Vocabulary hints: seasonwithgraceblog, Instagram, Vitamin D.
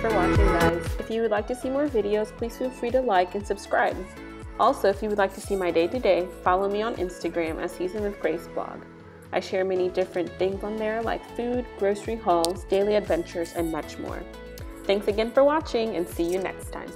for watching, guys. If you would like to see more videos, please feel free to like and subscribe. Also, if you would like to see my day-to-day, follow me on Instagram at seasonwithgraceblog. I share many different things on there like food, grocery hauls, daily adventures, and much more. Thanks again for watching, and see you next time.